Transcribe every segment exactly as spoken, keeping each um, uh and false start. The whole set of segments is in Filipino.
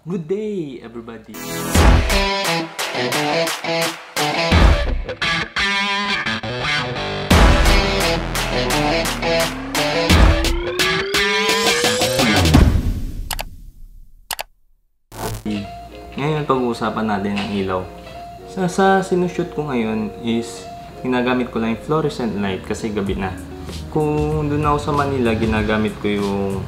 Good day, everybody! Ngayon, pag-uusapan natin ang ilaw. Sa, sa sinushoot ko ngayon is ginagamit ko lang yung fluorescent light kasi gabi na. Kung doon ako sa Manila, ginagamit ko yung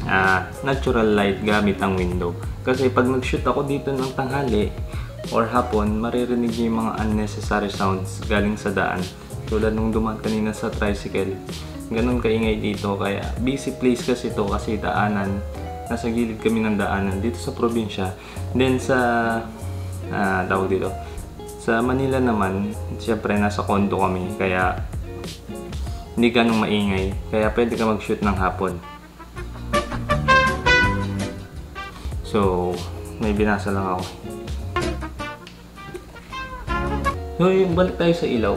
Uh, natural light gamit ang window. Kasi pag nag-shoot ako dito ng tanghali or hapon, maririnig niyo yung mga unnecessary sounds galing sa daan. Tulad nung dumaan kanina sa tricycle. Ganun kaingay dito. Kaya busy place kasi to kasi daanan. Nasa gilid kami ng daanan dito sa probinsya. Then sa uh, tao dito. Sa Manila naman, siyempre nasa condo kami. Kaya hindi ganun maingay. Kaya pwede ka mag-shoot ng hapon. So, may binasa lang ako. So, yung balik tayo sa ilaw.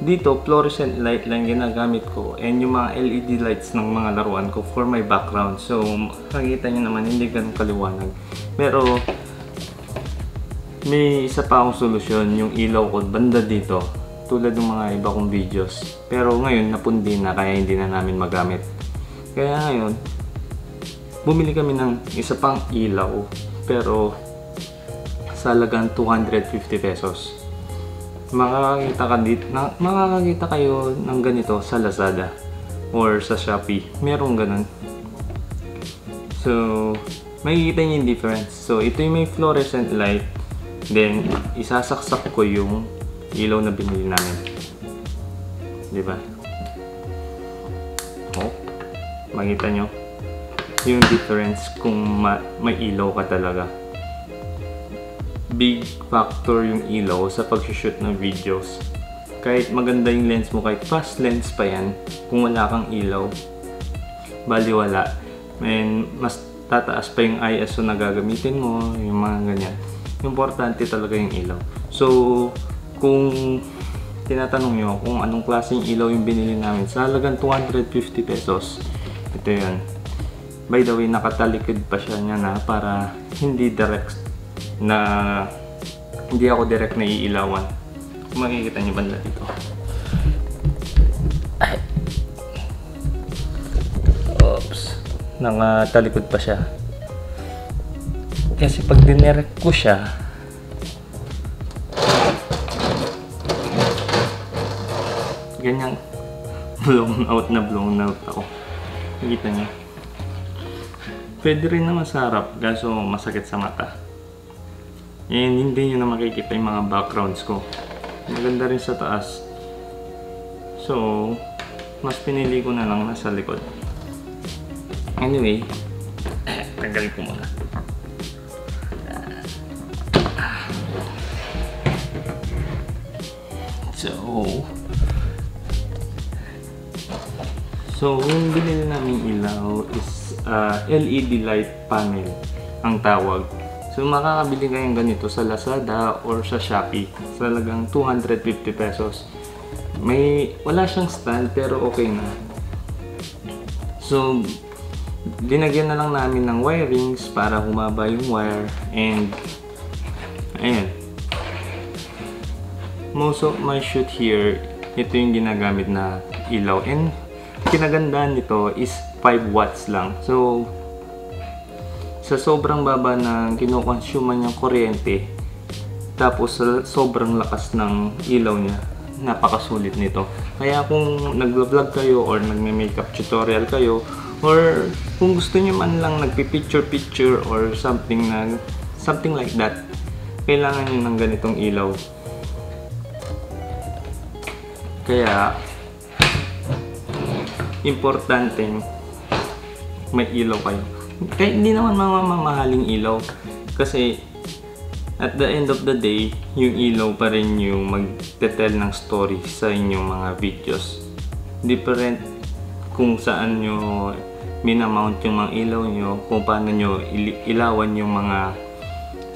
Dito, fluorescent light lang ginagamit ko and yung mga L E D lights ng mga laruan ko for my background. So, makikita nyo naman, hindi ganun kaliwanag. Pero, may isa pa akong solusyon, yung ilaw ko banda dito. Tulad ng mga iba kong videos. Pero ngayon, napundi na kaya hindi na namin magamit. Kaya ngayon, bumili kami ng isa pang ilaw pero sa halagang two hundred fifty pesos. Makakakita ka dito, na, makakakita kayo ng ganito sa Lazada or sa Shopee. Merong ganun. So, makikita niyo yung difference. So, ito yung may fluorescent light. Then, isasaksak ko yung ilaw na binili namin. Di ba? Oh, makita nyo yung difference kung ma may ilaw ka talaga. Big factor yung ilaw sa pag-shoot ng videos. Kahit maganda yung lens mo, kahit fast lens pa yan, kung wala kang ilaw, baliwala. And mas tataas pa yung I S O na gagamitin mo, yung mga ganyan. Importante talaga yung ilaw. So, kung tinatanong nyo kung anong klaseng ilaw yung binili namin, sa halagang two hundred fifty pesos, ito yun. By the way, nakatalikod pa siya niya na para hindi direct na hindi ako direct na iilawan. Kung makikita niyo ba dito? Oops. Nakatalikod pa siya. Kasi pag dinirect ko siya, ganyan blown out na blown out ako. Makikita niyo. Pwede rin na masarap, kaso masakit sa mata. And hindi nyo na makikita yung mga backgrounds ko. Maganda rin sa taas. So, mas pinili ko na lang nasa likod. Anyway, tanggalin ko muna. So, So, yung binili namin ilaw is uh, L E D light panel ang tawag. So, makakabili kayong ganito sa Lazada or sa Shopee. Talagang two hundred fifty pesos. May, wala siyang stand pero okay na. So, dinagyan na lang namin ng wirings para humaba yung wire and ayan. Most of my shoot here, ito yung ginagamit na ilaw and kinagandaan nito is five watts lang. So, sa sobrang baba ng kinukonsume niyang kuryente, tapos sa sobrang lakas ng ilaw niya, napakasulit nito. Kaya kung nag-vlog kayo or nagme-makeup tutorial kayo, or kung gusto niyo man lang nagpi-picture-picture or something na, something like that, kailangan niyo ng ganitong ilaw. Kaya, importante may ilaw kayo. Kahit hindi naman mamamahaling ilaw kasi at the end of the day, yung ilaw pa rin yung magte-tell ng story sa inyong mga videos. Different kung saan nyo minamount yung mga ilaw nyo, kung paano nyo ilawan yung mga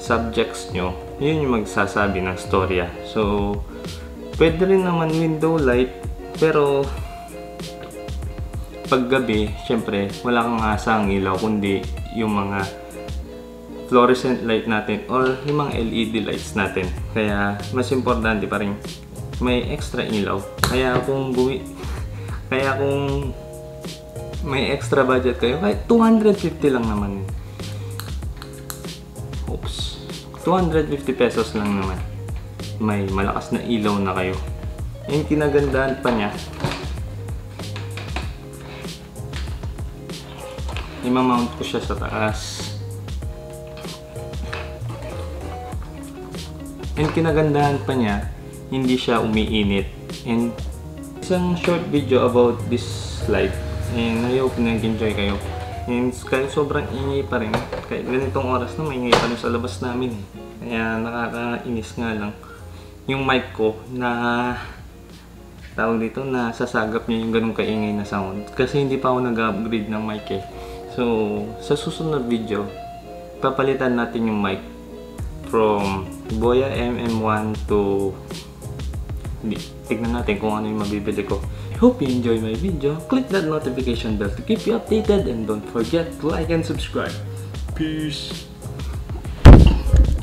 subjects nyo, yun yung magsasabi ng storya. So, pwede rin naman window light pero paggabi, syempre, wala kang asa ang ilaw kundi yung mga fluorescent light natin or yung mga L E D lights natin. Kaya mas importante pa rin may extra ilaw. Kaya kung buwi kaya kung may extra budget kayo, kahit two hundred fifty lang naman. Oops. two hundred fifty pesos lang naman. May malakas na ilaw na kayo. Yung kinagandaan pa niya, i-mount ko siya sa taas. And kinagandahan pa niya, hindi siya umiinit. And isang short video about this light. And I hope nag-enjoy kayo. And kahit sobrang ingay pa rin, kahit ganitong oras na maingay pa rin sa labas namin. Kaya nakakainis nga lang. Yung mic ko na tawag dito, nasasagap niya yung ganong kaingay na sound. Kasi hindi pa ako nag-upgrade ng mic eh. So, sa susunod video, papalitan natin yung mic from Boya M M one to... Tignan natin kung ano yung mabibili ko. Hope you enjoy my video. Click that notification bell to keep you updated and don't forget to like and subscribe. Peace!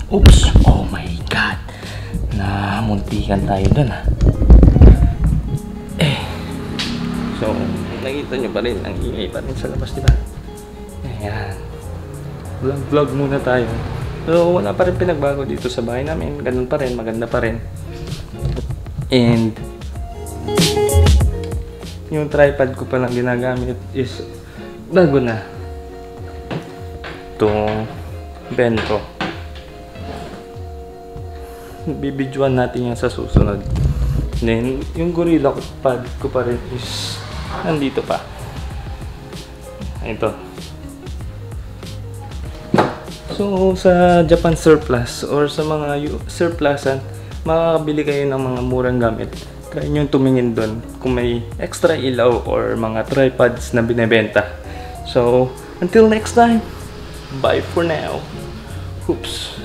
Oops! Oh my God! Namuntikan tayo dun ah. Eh. So, nakita nyo pa rin. Ang ingay pa rin sa labas, diba? Ayan. Vlog-vlog muna tayo. So, wala pa rin pinagbago dito sa bahay namin. Ganun pa rin. Maganda pa rin. And, yung tripod ko palang ginagamit is bago na. Itong bento. Bibidjuan natin yan sa susunod. Then, yung gorilla pad ko pa rin is nandito pa. Ito. So, sa Japan surplus or sa mga surplusan, makakabili kayo ng mga murang gamit. Kaya nyo tumingin doon kung may extra ilaw or mga tripods na binibenta. So, until next time, bye for now. Oops.